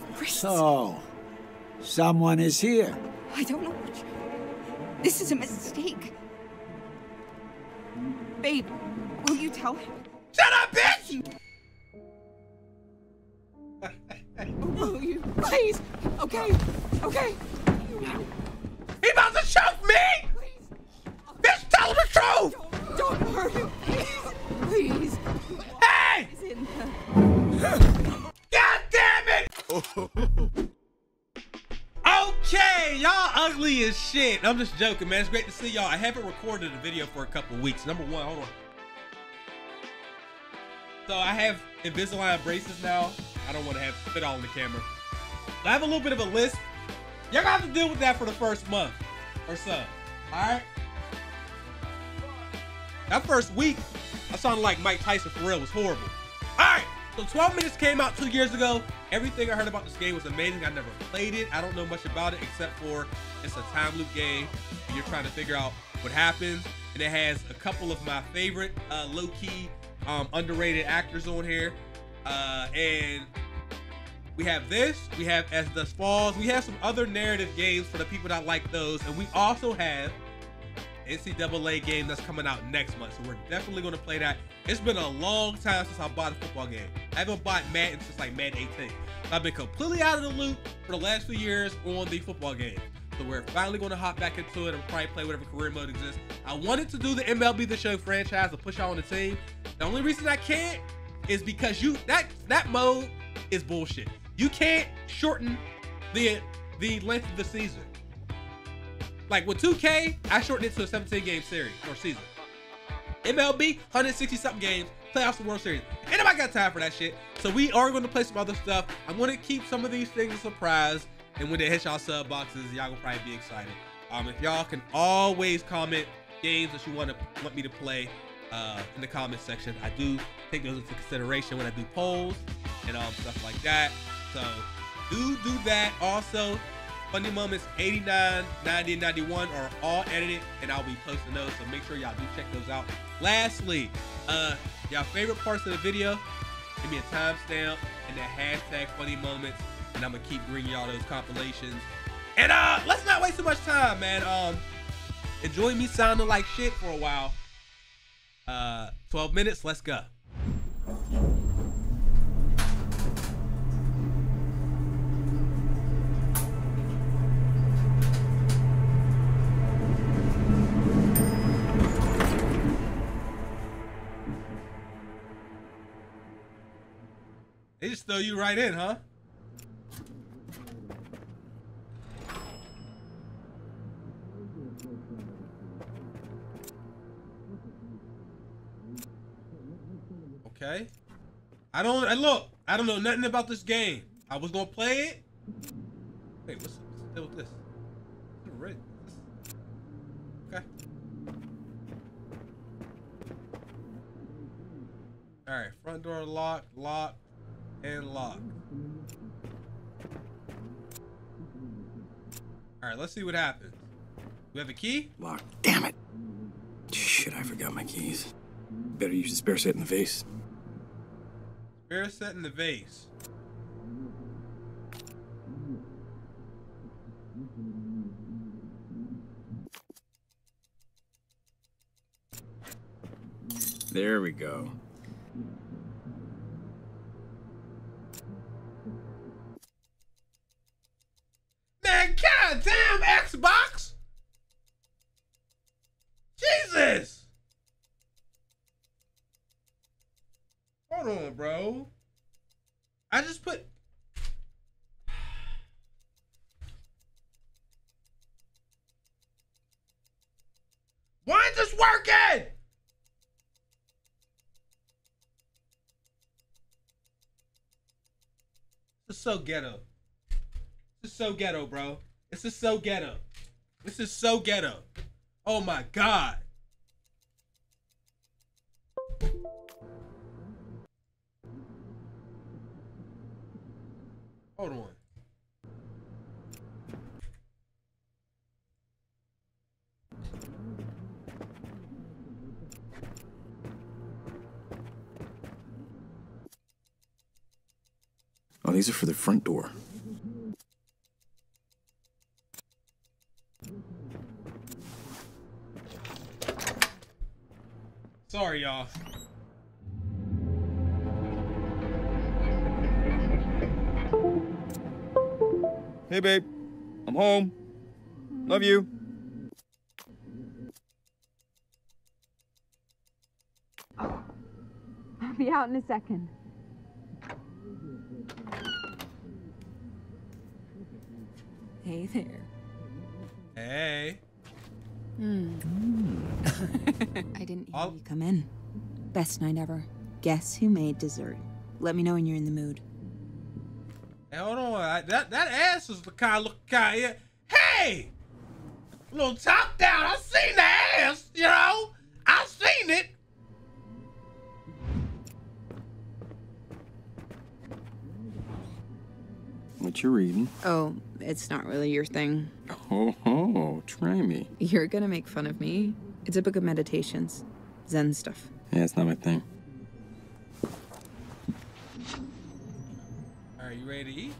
my wrist. So, someone is here. I don't know what. This is a mistake. Babe, will you tell him? Shut up, bitch! Will you please? Okay, okay. He about to shove me! Please. Bitch, tell him the truth! Don't hurt him, please. Please. Hey! God damn it! Okay, y'all ugly as shit. I'm just joking, man. It's great to see y'all. I haven't recorded a video for a couple weeks. Number one, hold on. So I have Invisalign braces now. I don't want to have fit all in the camera. I have a little bit of a lisp. You're gonna have to deal with that for the first month or so. Alright? That first week, I sounded like Mike Tyson for real. It was horrible. Alright, so 12 Minutes came out 2 years ago. Everything I heard about this game was amazing. I never played it. I don't know much about it except for it's a time loop game. And you're trying to figure out what happens. And it has a couple of my favorite low-key underrated actors on here. And we have this, we have As Dusk Falls, we have some other narrative games for the people that like those, and we also have NCAA game that's coming out next month, so we're definitely going to play that. It's been a long time since I bought a football game. I haven't bought Madden since like Madden 18. I've been completely out of the loop for the last few years on the football game, so we're finally going to hop back into it and probably play whatever career mode exists. I wanted to do the MLB The Show franchise to push out on the team. The only reason I can't is because that mode is bullshit. You can't shorten the length of the season. Like with 2K, I shortened it to a 17-game series or season. MLB, 160-something games, playoffs and World Series. Ain't nobody got time for that shit. So we are going to play some other stuff. I'm going to keep some of these things a surprise. And when they hit y'all sub boxes, y'all will probably be excited. If y'all can always comment games that you want me to play. In the comment section, I do take those into consideration when I do polls and stuff like that. So do that. Also, funny moments 89, 90, and 91 are all edited, and I'll be posting those. So make sure y'all do check those out. Lastly, y'all favorite parts of the video, give me a timestamp and the hashtag funny moments, and I'm gonna keep bringing y'all those compilations. And let's not waste too much time, man. Enjoy me sounding like shit for a while. 12 minutes, let's go. They just throw you right in, huh? Okay. I don't know nothing about this game. I was gonna play it. Wait, what's the deal with this? Okay. Alright, front door locked, locked, and locked. Alright, let's see what happens. We have a key? Locked. Damn it. Shit, I forgot my keys. Better use the spare set in the vase. Spare set in the vase. There we go. Man, goddamn Xbox! Jesus! Hold on, bro. I just put... Why is this working? This is so ghetto. This is so ghetto, bro. This is so ghetto. This is so ghetto. Oh my God. Hold on. these are for the front door. Sorry, y'all. Hey, babe. I'm home. Love you. Oh, I'll be out in a second. Hey there. Hey. I didn't hear you come in. Best night ever. Guess who made dessert? Let me know when you're in the mood. Hey, hold on. That ass is the kind of look kind. Hey, a little top down. I seen the ass. You know, I seen it. What you reading? Oh, it's not really your thing. Oh, try me. You're gonna make fun of me. It's a book of meditations, Zen stuff. Yeah, it's not my thing. Are you ready to eat?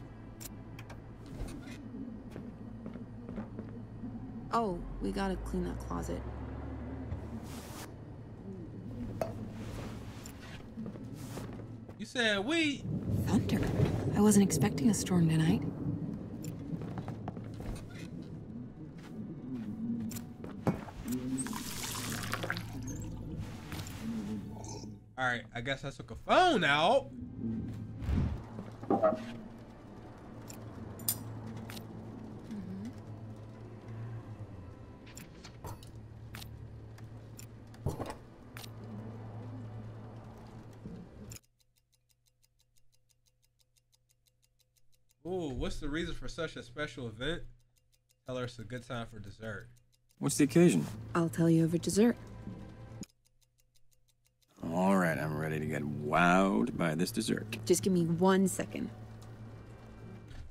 Oh, we gotta clean that closet. You said we... Thunder. I wasn't expecting a storm tonight. All right, I guess I took a phone out. Ooh, what's the reason for such a special event? Tell her it's a good time for dessert. What's the occasion? I'll tell you over dessert. All right, I'm ready to get wowed by this dessert. Just give me 1 second.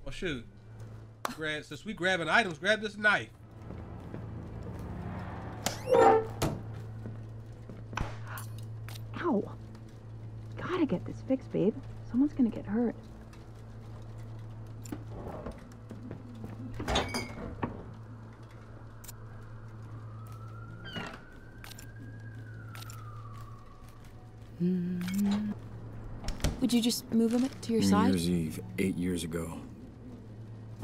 Well, shoot. Grab, since we grabbing items, grab this knife. Ow. Gotta get this fixed, babe. Someone's gonna get hurt. Would you just move him to your side? New Year's Eve, 8 years ago.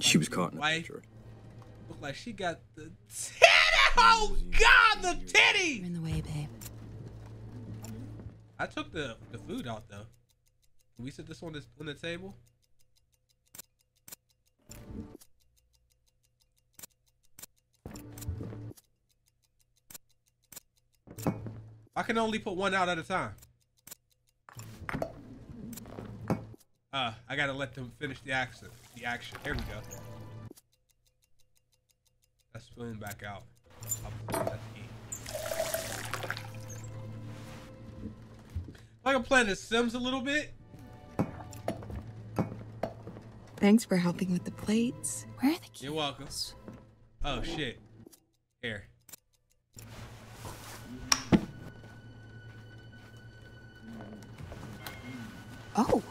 She was caught in a picture. Looked like she got the titty! Oh God, the titty! You're in the way, babe. I took the food out though. Can we set this on the table? I can only put one out at a time. I gotta let them finish the action. Here we go. That spoon back out. I'll put that in. Like I'm playing The Sims a little bit. Thanks for helping with the plates. Where are the keys? You're welcome. Oh shit. Here. Oh.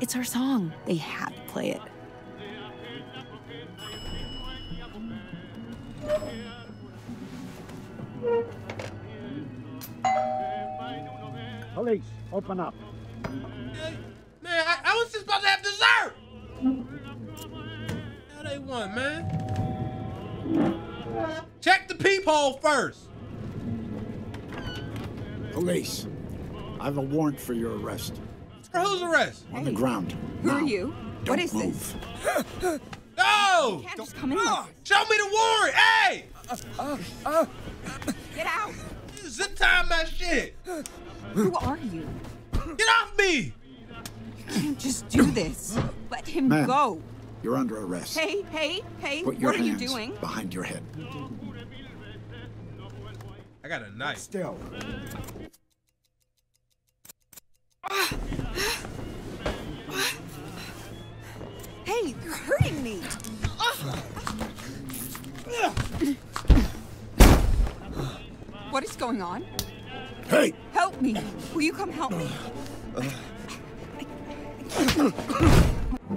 It's our song. They had to play it. Police, open up. Man, I was just about to have dessert. How they want, man? Check the peephole first. Police, I have a warrant for your arrest. For whose arrest? Hey. On the ground. Who now. Are you? Don't what is move. This? No! You can't just come in. Show me the warrant! Hey! Get out! Zip tie my shit! Who are you? Get off me! You can't just do this. Let him go. You're under arrest. Hey, hey, hey! Put your what hands are you doing? Behind your head. I got a knife. Still. Hey, you're hurting me. What is going on? Hey! Help me. Will you come help me? I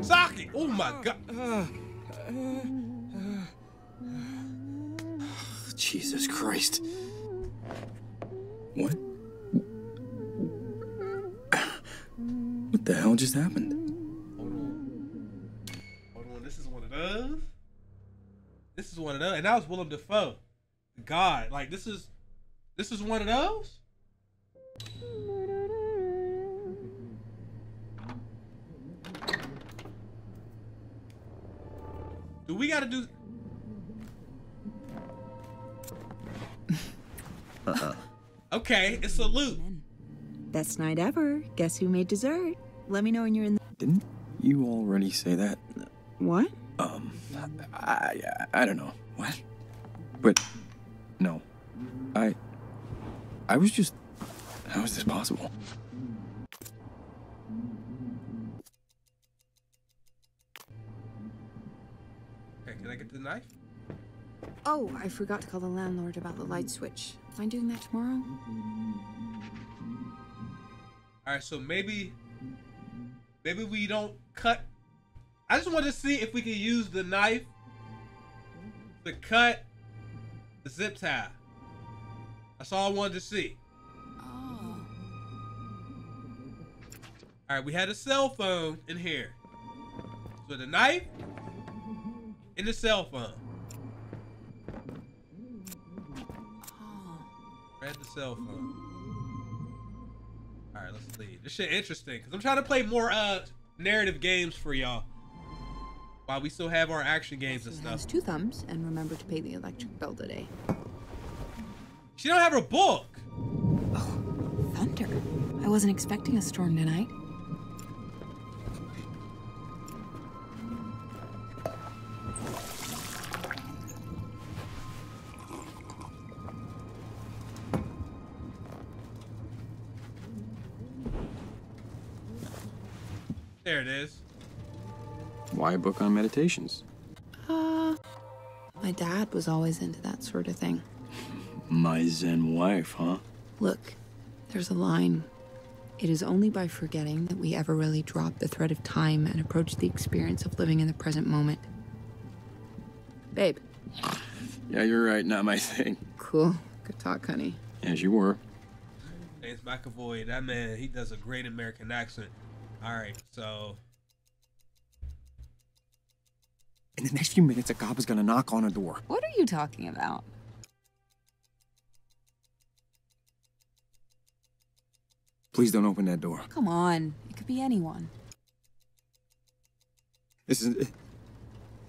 Saki! Oh my God! Jesus Christ! What? What the hell just happened? Hold on. This is one of those. And that was Willem Dafoe. God, like this is one of those. Do we gotta do? Okay, it's a loop. Best night ever. Guess who made dessert? Let me know when you're in the... Didn't you already say that? What? I don't know. What? But no, I was just... How is this possible? Okay, can I get the knife? Oh, I forgot to call the landlord about the light switch. Am I doing that tomorrow? Alright, so maybe we don't cut. I just want to see if we can use the knife to cut the zip tie. That's all I wanted to see. Oh. Alright, we had a cell phone in here. So the knife and the cell phone. The cell phone. All right, let's leave. This shit interesting because I'm trying to play more narrative games for y'all while we still have our action games and stuff. Two thumbs, and remember to pay the electric bill today. She don't have her book. Oh, thunder! I wasn't expecting a storm tonight. There it is. Why a book on meditations? My dad was always into that sort of thing. My Zen wife, huh? Look, there's a line. It is only by forgetting that we ever really drop the thread of time and approach the experience of living in the present moment. Babe. Yeah, you're right. Not my thing. Cool. Good talk, honey. As you were. It's McAvoy. That man, he does a great American accent. All right, so in the next few minutes, a cop is gonna knock on her door. What are you talking about? Please don't open that door. Come on, it could be anyone. This isn't...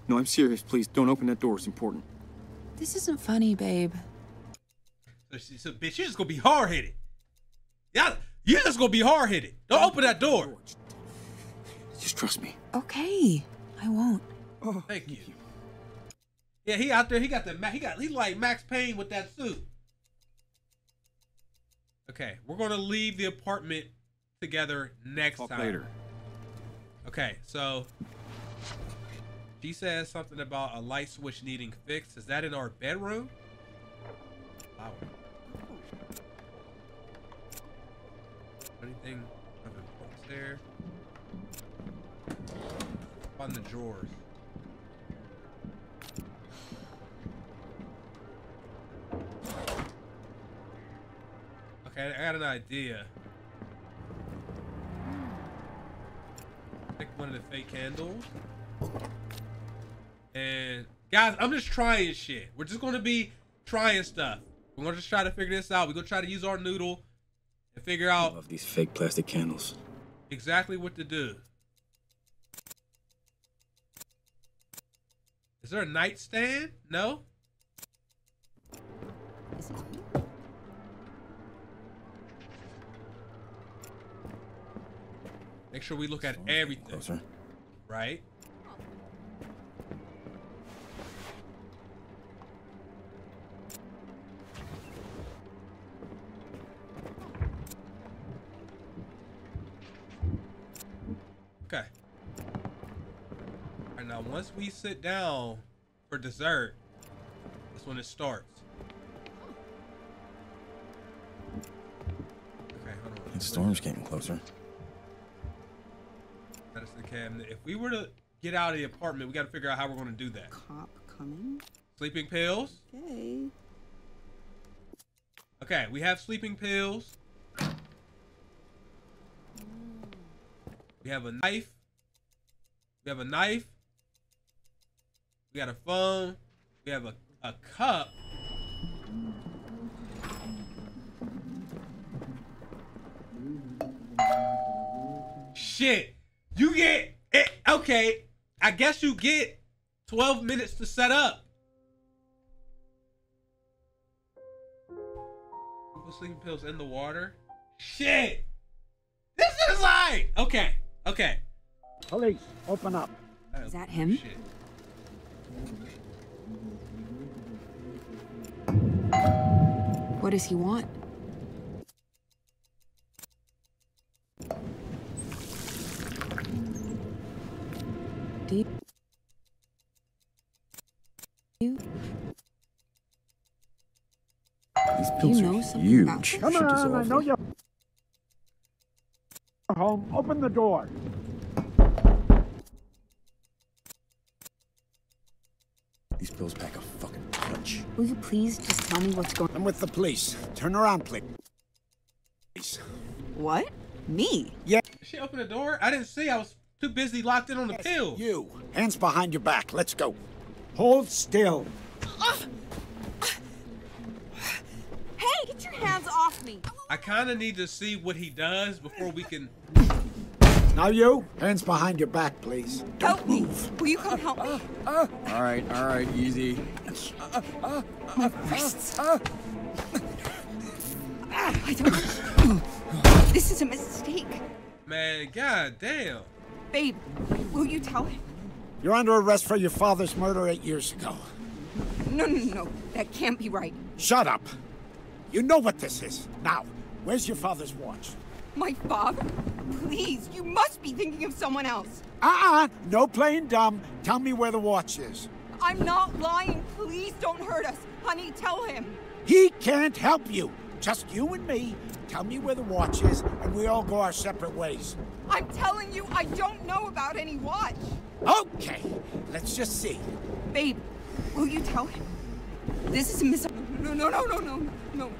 No, I'm serious. Please don't open that door. It's important. This isn't funny, babe. So bitch, you're just gonna be hard-headed. Yeah. You're just gonna be hard-headed. Don't open that door. Just trust me. Okay, I won't. Oh, thank you. Yeah, he out there. He got the he's like Max Payne with that suit. Okay, we're gonna leave the apartment together next time. Later. Okay, so she says something about a light switch needing fixed. Is that in our bedroom? Wow. Anything on the books there? On the drawers. Okay, I got an idea. Pick one of the fake candles. And guys, I'm just trying shit. We're just gonna be trying stuff. We're gonna just try to figure this out. We're gonna try to use our noodle. Figure out of these fake plastic candles exactly what to do. Is there a nightstand? No. Make sure we look at everything. Closer. Right. Once we sit down for dessert, that's when it starts. Okay, hold on. The storm's getting closer. cabinet. If we were to get out of the apartment, we got to figure out how we're going to do that. Cop coming. Sleeping pills. Okay. Okay, we have sleeping pills. We have a knife. We have a knife. We got a phone. We have a cup. Shit. You get it. Okay. I guess you get 12 minutes to set up. Sleeping pills in the water. Shit. This is like. Okay. Okay. Police, open up. Is that him? Shit. What does he want? Deep. These pills are huge. Come on, I know you're home. Open the door. These pills pack a fucking punch. Will you please just tell me what's going on? I'm with the police. Turn around, please. What? Me? Yeah. Did she open the door? I didn't see. I was too busy locked in on the pill. You. Hands behind your back. Let's go. Hold still. Hey, get your hands off me. I kind of need to see what he does before we can... Now you, hands behind your back, please. Don't help move. Me. Will you come help me? All right, easy. My wrists. I don't... This is a mistake. Man, goddamn. Babe, will you tell him? You're under arrest for your father's murder 8 years ago. No, no, no. That can't be right. Shut up. You know what this is. Now, where's your father's watch? My father? Please, you must be thinking of someone else. No playing dumb. Tell me where the watch is. I'm not lying. Please don't hurt us. Honey, tell him. He can't help you. Just you and me. Tell me where the watch is, and we all go our separate ways. I'm telling you, I don't know about any watch. Okay, let's just see. Babe, will you tell him? This is a mis- No, no, no, no, no, no.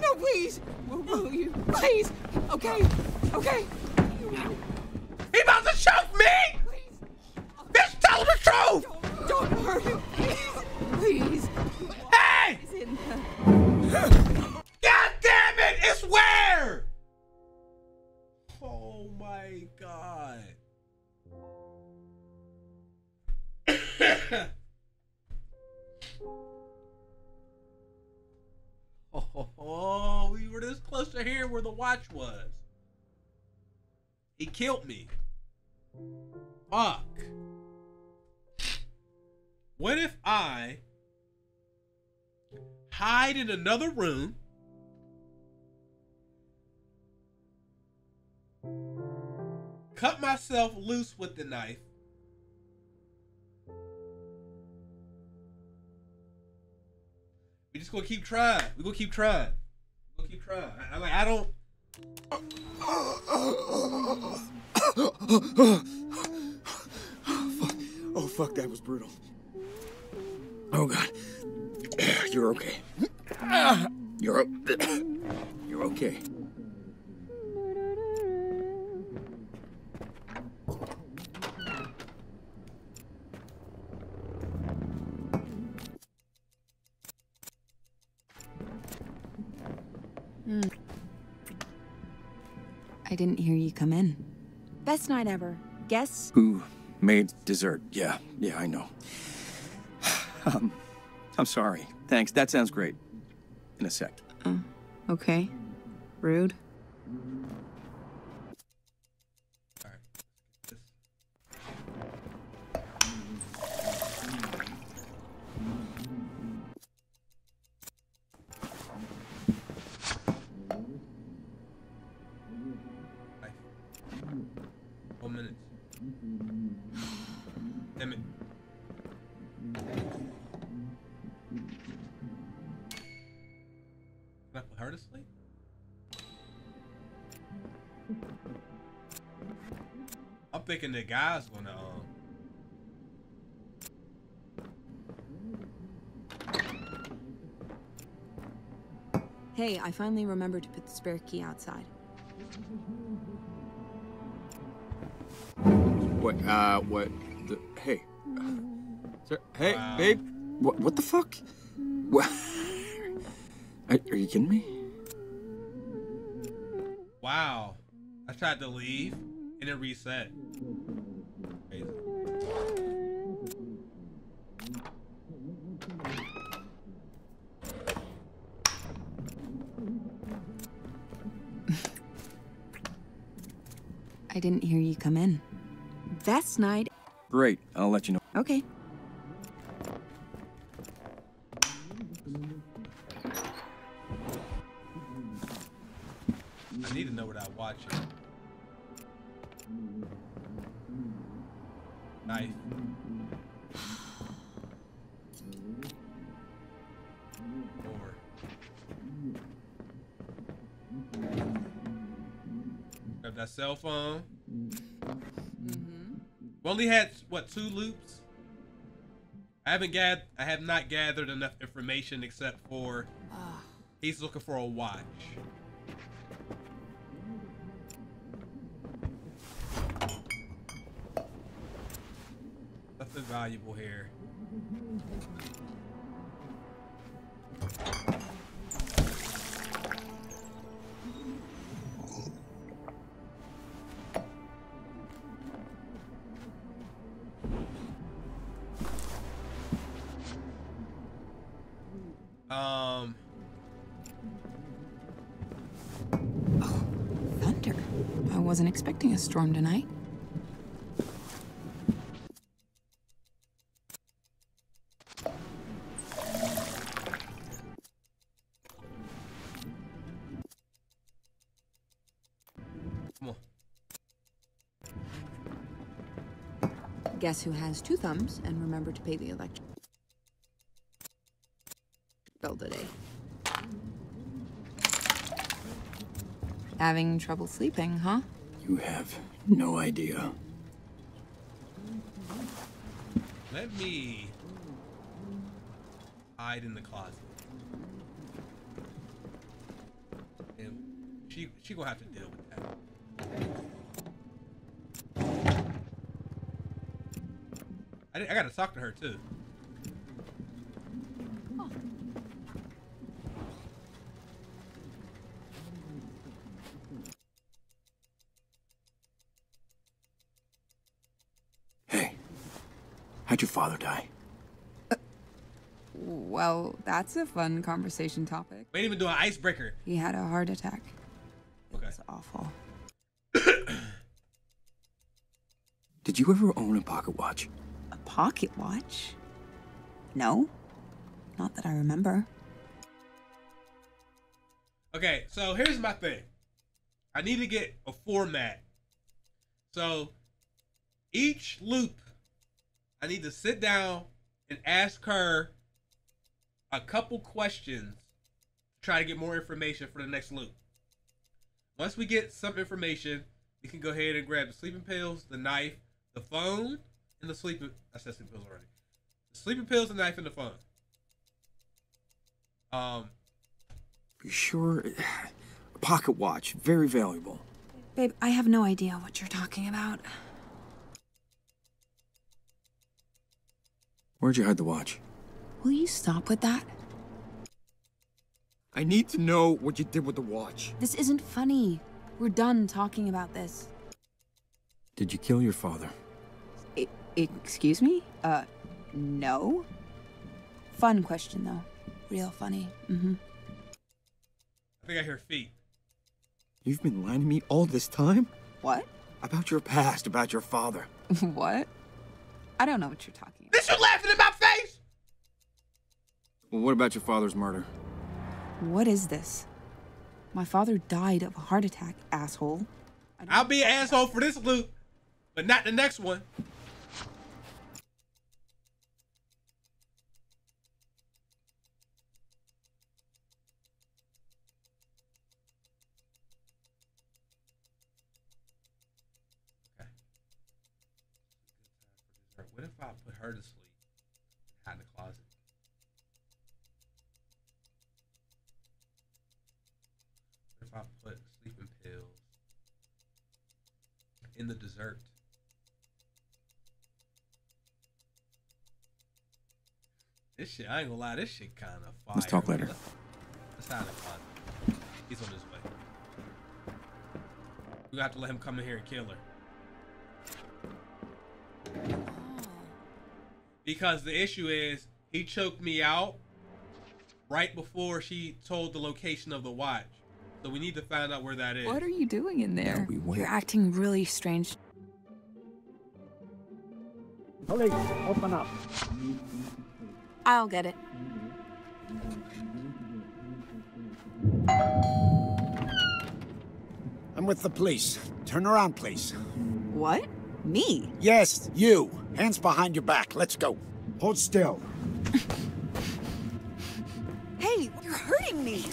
No, please. Will you? Please. Okay. Okay. He about to choke me! Please. Bitch, tell him the truth! Don't hurt him. Please. Please. Hey! God damn it! It's where? Oh my god. Oh, we were this close to here where the watch was. He killed me. Fuck. What if I hide in another room? Cut myself loose with the knife. We're just gonna keep trying. We're gonna keep trying. We're gonna keep trying. I don't. Fuck. Oh, fuck, that was brutal. Oh, God. You're okay. You're okay. I didn't hear you come in. Best night ever. Guess? Who made dessert? Yeah, I know. I'm sorry. Thanks. That sounds great. In a sec. Okay. Rude. All right. Damn it. Is that hard to sleep? I'm thinking the guy's gonna Hey, I finally remembered to put the spare key outside. What the, hey. Sir, hey, babe. What the fuck? What? Are you kidding me? Wow. I tried to leave and it reset. Crazy. I didn't hear you come in. Best night. Great, I'll let you know. Okay. I need to know what I'm watching. Nice. Grab that cell phone. We only had what, 2 loops? I have not gathered enough information except for he's looking for a watch. Nothing valuable here. Oh, thunder. I wasn't expecting a storm tonight. Come on. Guess who has 2 thumbs and remember to pay the electric bill today. Having trouble sleeping, huh? You have no idea. Let me hide in the closet. And she gonna have to deal with that. I gotta talk to her too. How'd your father die? Well, that's a fun conversation topic. We didn't even do an icebreaker. He had a heart attack. Okay. It was awful. Did you ever own a pocket watch? A pocket watch? No. Not that I remember. Okay, so here's my thing. I need to get a format. So, each loop I need to sit down and ask her a couple questions to try to get more information for the next loop. Once we get some information, we can go ahead and grab the sleeping pills, the knife, the phone, and the sleeping... I said sleeping pills already. The sleeping pills, the knife, and the phone. You sure? A pocket watch. Very valuable. Babe, I have no idea what you're talking about. Where'd you hide the watch? Will you stop with that? I need to know what you did with the watch. This isn't funny. We're done talking about this. Did you kill your father? Excuse me? No. Fun question, though. Real funny. Mm-hmm. I think I hear feet. You've been lying to me all this time? What? About your past, about your father. What? I don't know what you're talking about. This you laughing in my face? Well, what about your father's murder? What is this? My father died of a heart attack, asshole. I'll be an asshole for this loop, but not the next one. like, what if I put her to sleep behind the closet? What if I put sleeping pills in the dessert? This shit, I ain't gonna lie, this shit kind of fire. Let's talk later. Let's hide in the closet. He's on his way. We have to let him come in here and kill her. Because the issue is, he choked me out right before she told the location of the watch. So we need to find out where that is. What are you doing in there? You're acting really strange. Police, open up. I'll get it. I'm with the police. Turn around, please. What? Me? Yes, you. Hands behind your back. Let's go. Hold still. Hey, you're hurting me.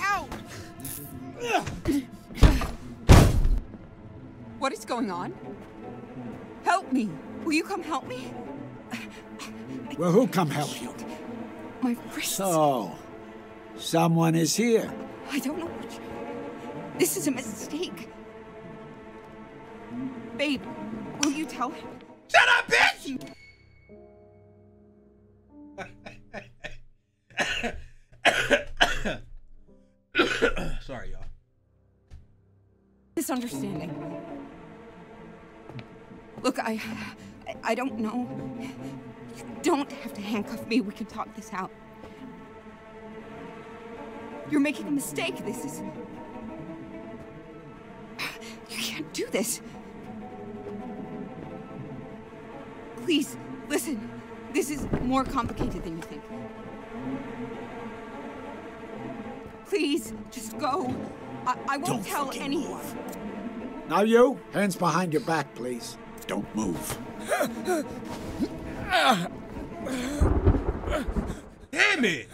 Ow! What is going on? Help me. Will you come help me? Well, who come help you? My wrist. So, someone is here. I don't know what you... This is a mistake. Babe, will you tell him? Shut up, bitch! Sorry, y'all. Misunderstanding. Look, I don't know. You don't have to handcuff me. We can talk this out. You're making a mistake. This is... You can't do this. Please, listen. This is more complicated than you think. Please, just go. I won't tell anyone. Now you, hands behind your back, please. Don't move. Damn it!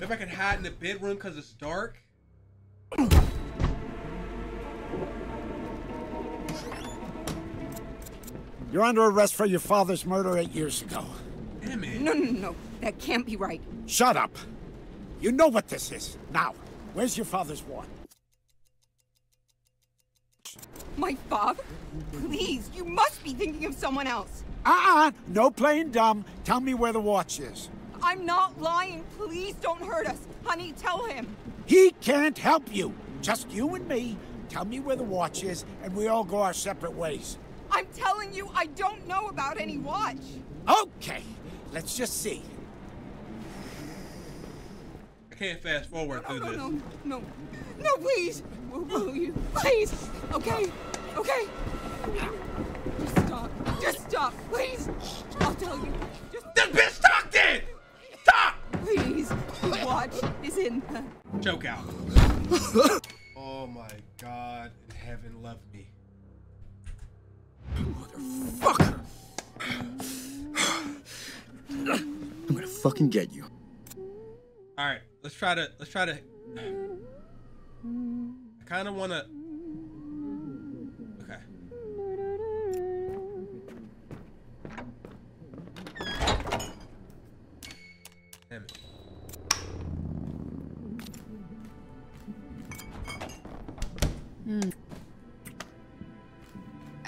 If I can hide in the bedroom because it's dark. You're under arrest for your father's murder 8 years ago. Damn it! No, no, no, that can't be right. Shut up! You know what this is. Now, where's your father's warrant? My father? Please, you must be thinking of someone else. No playing dumb. Tell me where the watch is. I'm not lying. Please don't hurt us. Honey, tell him. He can't help you. Just you and me. Tell me where the watch is, and we all go our separate ways. I'm telling you, I don't know about any watch. Okay, let's just see. I can't fast forward through this. No, please. Will you? Please. Okay. Okay. Just stop. Just stop. Please. I'll tell you. Just... This bitch stopped it! Stop! Please. The watch is in the... Choke out. Oh my God. Heaven love me. Motherfucker. I'm gonna fucking get you. Alright. Let's try to... I kind of want to... Okay. Damn it.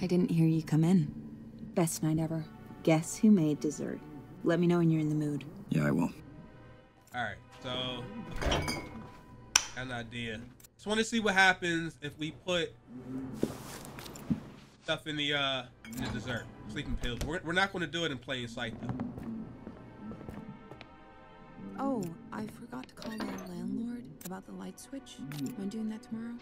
I didn't hear you come in. Best night ever. Guess who made dessert? Let me know when you're in the mood. Yeah, I will. Alright, so... Okay. Got an idea. Just want to see what happens if we put stuff in the dessert, sleeping pills. We're not going to do it in plain sight, though. Oh, I forgot to call my landlord about the light switch. Am I doing that tomorrow?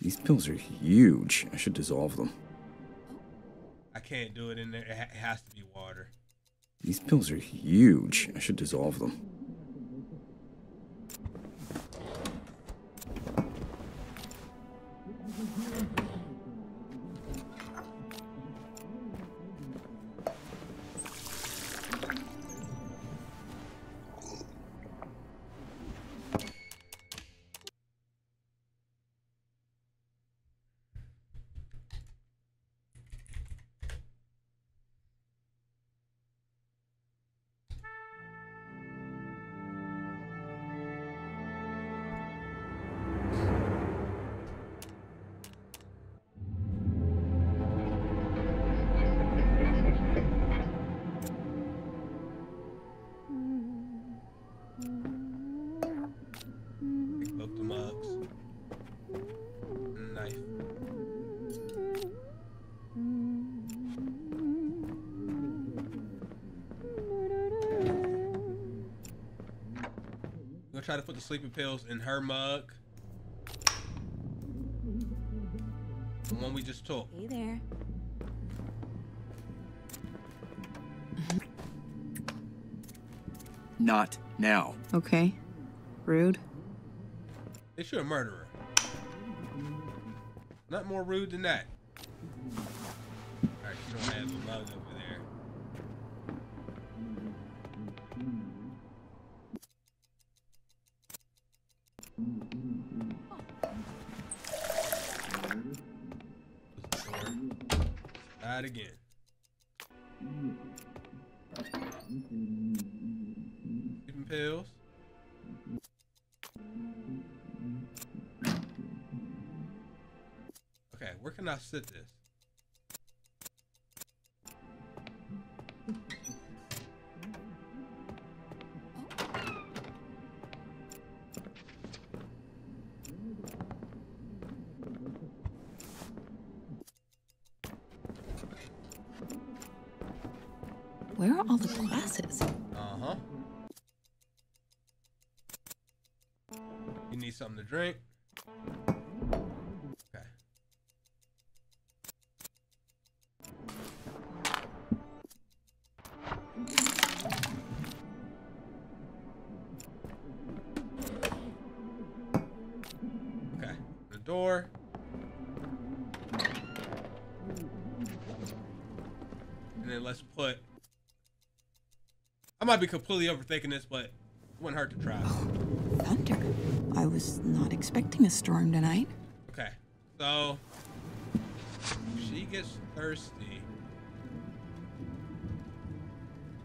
These pills are huge. I should dissolve them. I can't do it in there. It has to be water. These pills are huge. I should dissolve them. Gonna try to put the sleeping pills in her mug. The one we just took. Hey there. Not now. Okay. Rude. They should have murdered her. Not more rude than that. Alright, she don't have the mug over there. Not again. Sleeping pills. Okay, where can I sit this? Where are all the glasses? Uh-huh. You need something to drink? Okay. Okay. The door. And then let's put... I might be completely overthinking this, but it wouldn't hurt to try. Oh, thunder. I was not expecting a storm tonight. Okay, so she gets thirsty.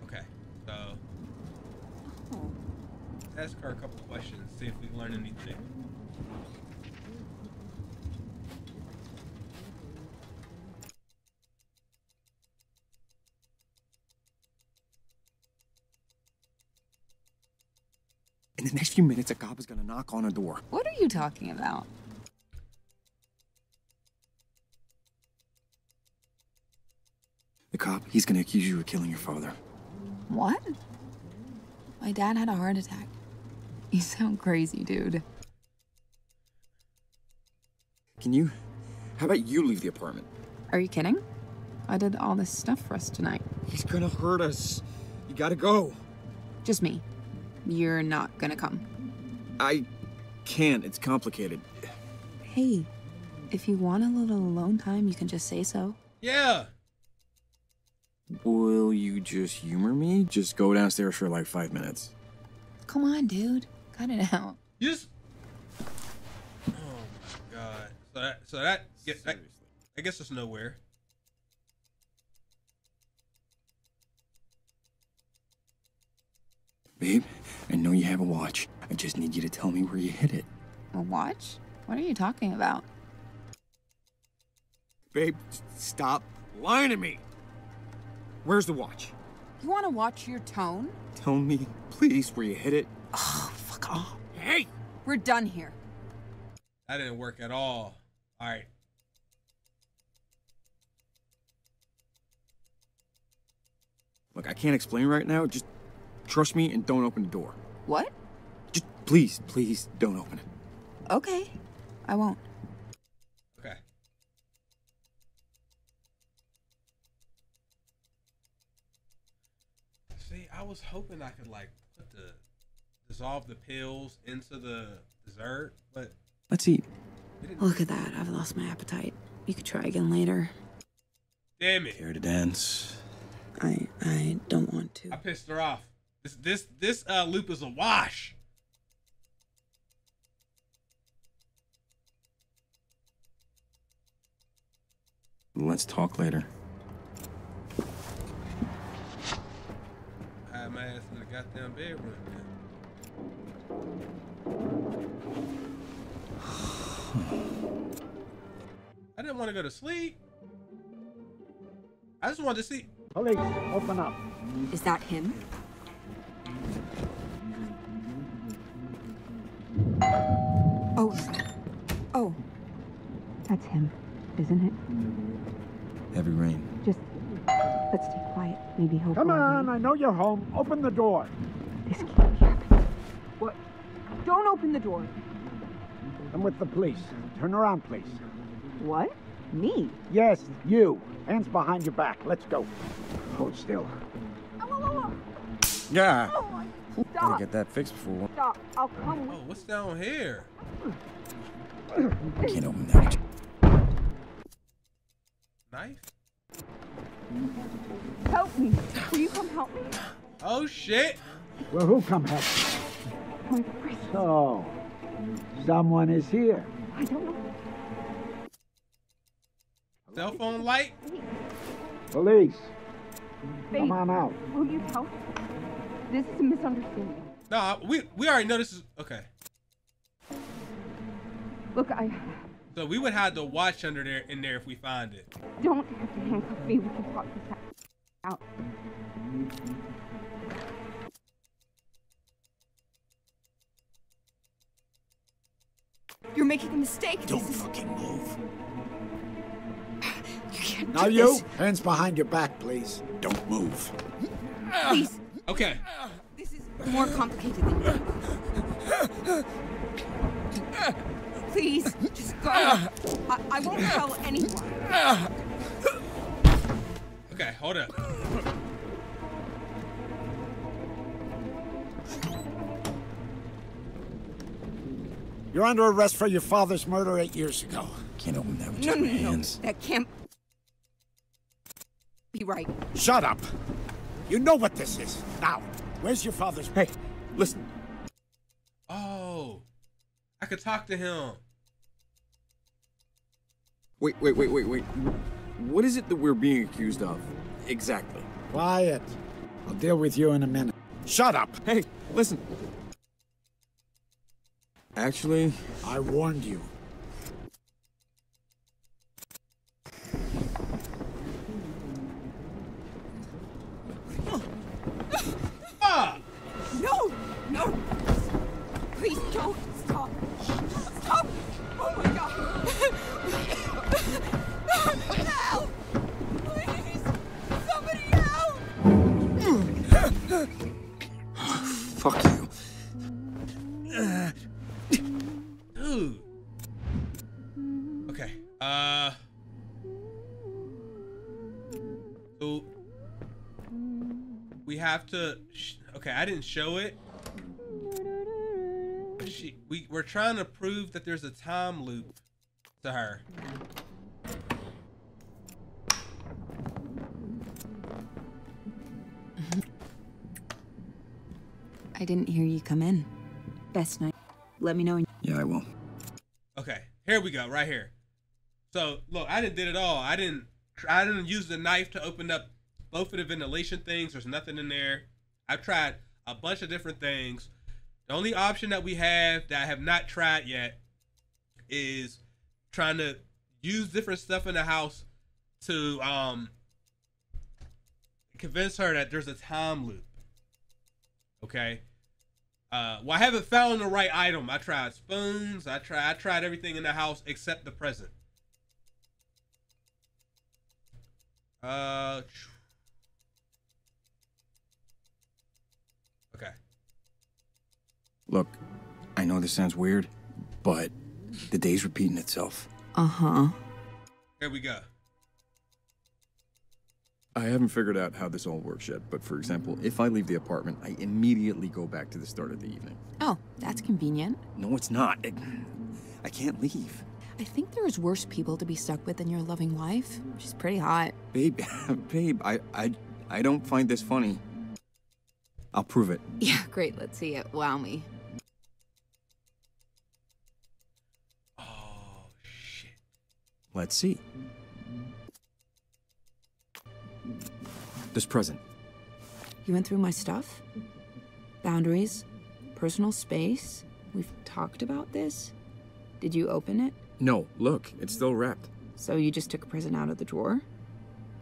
Okay, so ask her a couple questions, see if we learn anything. In the next few minutes, a cop is gonna knock on a door. What are you talking about? The cop, he's gonna accuse you of killing your father. What? My dad had a heart attack. You sound crazy, dude. Can you... How about you leave the apartment? Are you kidding? I did all this stuff for us tonight. He's gonna hurt us. You gotta go. Just me. You're not gonna come. I can't. It's complicated. Hey, if you want a little alone time, you can just say so. Yeah. Will you just humor me? Just go downstairs for like 5 minutes. Come on, dude. Cut it out. Yes. Oh my god. So that I guess it's nowhere. Babe, I know you have a watch. I just need you to tell me where you hid it. A watch? What are you talking about? Babe, stop lying to me. Where's the watch? You want to watch your tone? Tell me, please, where you hid it. Oh, fuck off. Hey! We're done here. That didn't work at all. All right. Look, I can't explain right now. Just... trust me and don't open the door. What? Just please, please don't open it. Okay, I won't. Okay. See, I was hoping I could like put the dissolve the pills into the dessert, but let's eat. Look at that! I've lost my appetite. You could try again later. Damn it! Care to dance? I don't want to. I pissed her off. This loop is a wash. Let's talk later. I had my ass in the goddamn bedroom. I didn't want to go to sleep. I just wanted to see. Police, open up. Is that him? Oh, that's him, isn't it? Heavy rain. Just let's stay quiet. Maybe hope. Come on, I know you're home. Open the door. This can't be happening. What? open the door. I'm with the police. Turn around, please. What? Me? Yes, you. Hands behind your back. Let's go. Hold still. Oh, oh, oh. Yeah. Oh, stop. Gotta get that fixed before. Stop. I'll come with you. Oh, what's down here? Get open that. Knife? Help me. Will you come help me? Oh, shit. Well, who come help me? So, someone is here. I don't know. Cell phone light? Police. Babe, come on out. Will you help? This is a misunderstanding. Nah, we already know this is... Okay. Look, I... So we would have the watch under there in there if we find it. Don't have to handcuff me. We can talk this out. You're making a mistake. Don't fucking move. You can't. Now you. Hands behind your back, please. Don't move. Please. Okay. This is more complicated than you. Please, just go. I won't tell anyone. Okay, hold up. You're under arrest for your father's murder 8 years ago. Can't open that with your hands. No, that can't be right. Shut up. You know what this is. Now, where's your father's... Hey, listen. Oh, I could talk to him. Wait. What is it that we're being accused of? Exactly. Quiet. I'll deal with you in a minute. Shut up. Hey, listen. Actually, I warned you. Ah! No, no. Please don't stop. Stop. Oh my God. Help! Please! Somebody help! Fuck you. Dude. Okay. So we have to. Okay, I didn't show it. But we're trying to prove that there's a time loop to her. I didn't hear you come in. Best night. Let me know. Yeah, I will. Okay, here we go. Right here. So look, I didn't did it all. I didn't use the knife to open up both of the ventilation things. There's nothing in there. I've tried a bunch of different things. The only option that we have that I have not tried yet is trying to use different stuff in the house to convince her that there's a time loop. Okay. Well, I haven't found the right item. I tried spoons. I tried everything in the house except the present. Okay. Look, I know this sounds weird, but the day's repeating itself. Uh-huh. Here we go. I haven't figured out how this all works yet, but for example, if I leave the apartment, I immediately go back to the start of the evening. Oh, that's convenient. No, it's not. I can't leave. I think there's worse people to be stuck with than your loving wife. She's pretty hot. Babe, I don't find this funny. I'll prove it. Yeah, great. Let's see it. Wow me. Oh, shit. Let's see. This present. You went through my stuff? Boundaries? Personal space? We've talked about this? Did you open it? No, look, it's still wrapped. So you just took a present out of the drawer?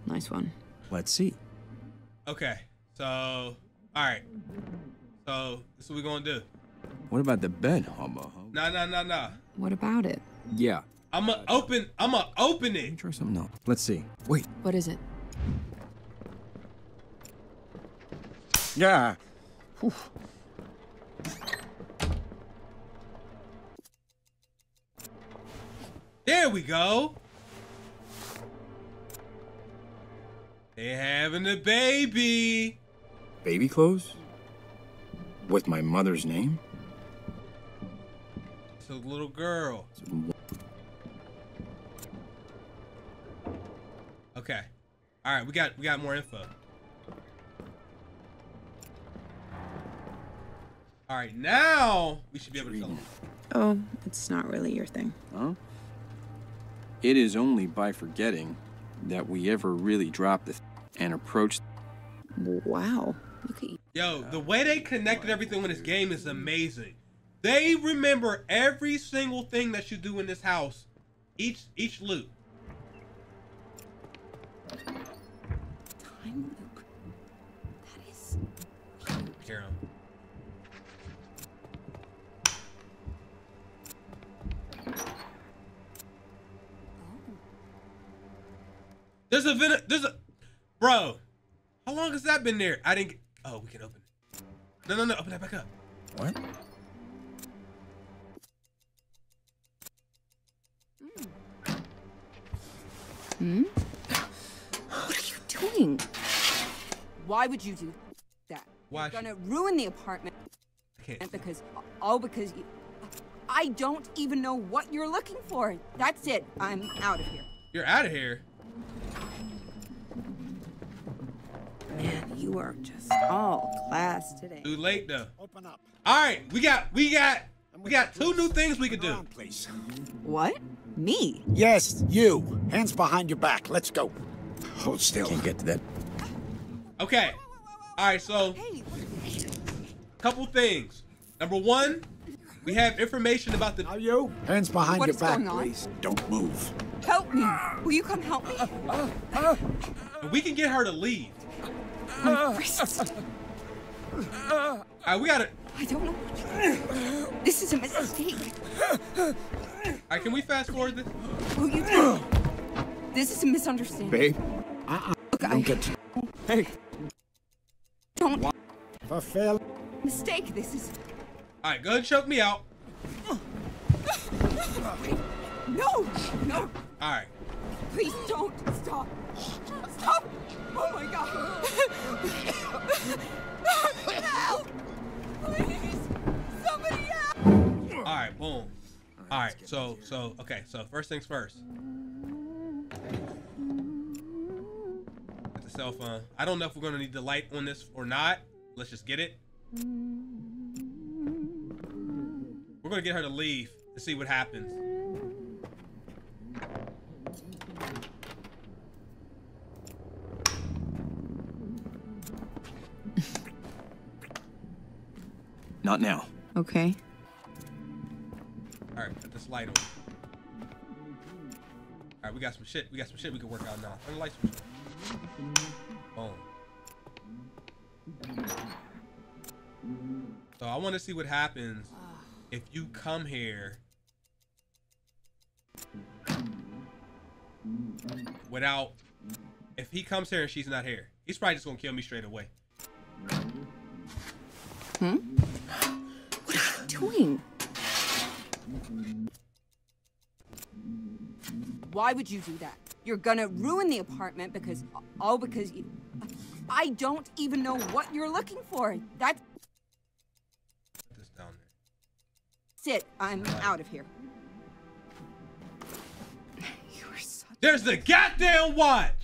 Nice one. Let's see. Okay, so, all right. So, this is what we're gonna do. What about the bed, homo? Nah. What about it? Yeah. I'ma open it. Try something else. Let's see. Wait. What is it? Yeah. Whew. There we go. They having a baby. Baby clothes? With my mother's name? It's a little girl. Okay. All right, we got more info. All right, now we should be able to tell them. Oh, it's not really your thing. Huh? It is only by forgetting that we ever really drop the and approach. Wow. Look at you. Yo, the way they connected everything in this game is amazing. They remember every single thing that you do in this house, each loop. Time loop. That is. Carry on. There's a, bro, how long has that been there? I didn't get, oh, we can open it. No, open that back up. What? Hmm? What are you doing? Why would you do that? Why? You're gonna ruin the apartment. Because I don't even know what you're looking for. That's it, I'm out of here. You're out of here? Man, you are just all class today. Too late though. Open up. All right, we got two new things we could do. Please. What? Me? Yes, you. Hands behind your back. Let's go. Hold still. Can't get to that. Okay. All right. So, couple things. Number one, we have information about the. Are you? Hands behind your back, please. Don't move. Help me. Will you come help me? We can get her to leave. My wrist. All right, we got it. I don't know. This is a mistake. All right, can we fast forward this? Oh, you do. This is a misunderstanding. Babe, look, I get you. Hey, don't. A fail. Mistake. This is. All right, go ahead and choke me out. No. All right. Please don't stop. Stop! Oh my God! Help! Please! Somebody help! All right, boom. All right, so okay. So first things first. Get the cell phone. I don't know if we're gonna need the light on this or not. Let's just get it. We're gonna get her to leave and see what happens. Not now. Okay. All right, put this light on. All right, we got some shit we can work out now. Turn the lights on. Boom. So I want to see what happens if you come here without, if he comes here and she's not here, he's probably just gonna kill me straight away. Hmm? What are you doing? Why would you do that? You're gonna ruin the apartment because you, I don't even know what you're looking for. That's it. I'm out of here. There's the goddamn watch.